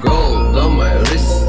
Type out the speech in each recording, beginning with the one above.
Gold on my wrist,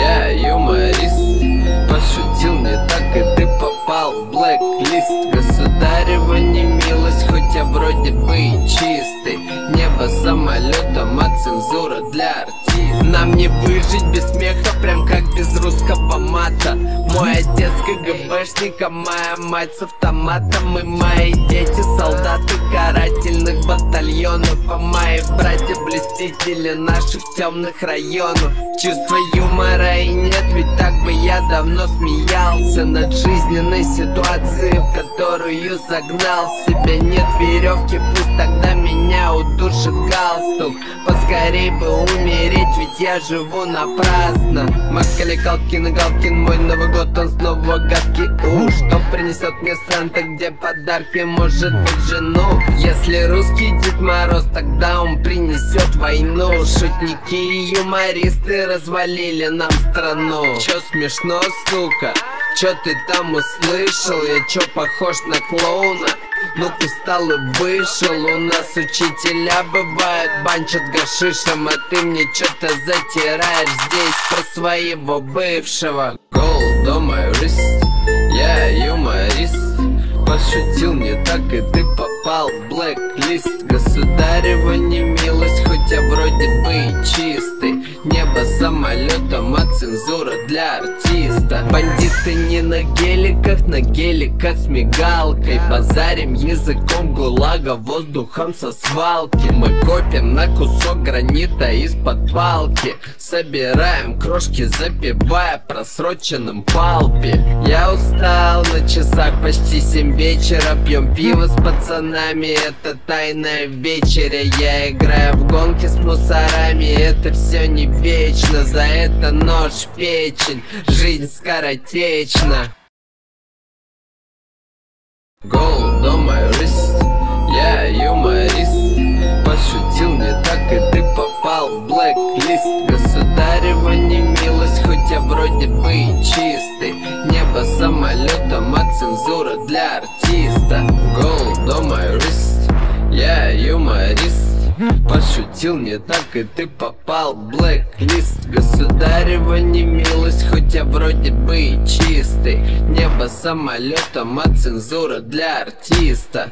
я юморист. Пошутил не так, и ты попал в блэк-лист. Государева немилость, хоть я вроде бы и чистый. Небо самолетом, а цензура для артиста. Нам не выжить без смеха, прям как без русского мата. Мой отец КГБшник, а моя мать с автоматом. И мои дети солдаты карательных батальонов. А мои братья блестители наших темных районов. Чувства юмора и нет, ведь так бы я давно смеялся над жизненной ситуацией, в которую загнал себя. Нет веревки, пусть тогда меня удушит галстук. Поскорей бы умереть, ведь я живу напрасно. Маколей Калкин и Галкин, мой Новый год, он снова гадкий уж. Что принесет мне Санта, где подарки, может быть, жену? Если русский Дед Мороз, тогда он принесет войну. Шутники и юмористы развалили нам страну. Чё смешно, сука? Чё ты там услышал? Я чё похож на клоуна? Ну-ка встал и вышел. У нас учителя бывают, банчат гашишем, а ты мне что-то затираешь здесь про своего бывшего. Gold on my wrist, я юморист. Пошутил не так, и ты попал в блэк-лист. Государева немилость, хоть я вроде бы и чистый. Небо самолетом, а цензура для артиста. Бандиты не на геликах, на геликах с мигалкой. Базарим языком гулага, воздухом со свалки. Мы копим на кусок гранита из-под палки. Собираем крошки, запивая просроченным палпи. Я устал, на часах почти 7 вечера. Пьем пиво с пацанами, это тайная вечеря. Я играю в гонки с мусорами, это все не вечно. За это нож в печень, жизнь скоротечна. Gold on my wrist, я юморист. Пошутил не так, и ты попал в блэк-лист. Государева немилость, хоть я вроде бы и чистый. Небо самолетом, а цензура для артиста. Gold on my wrist, я юморист. Пошутил не так, и ты попал в блэк-лист. Государева немилость, хоть я вроде бы и чистый. Небо самолетом, а цензура для артиста.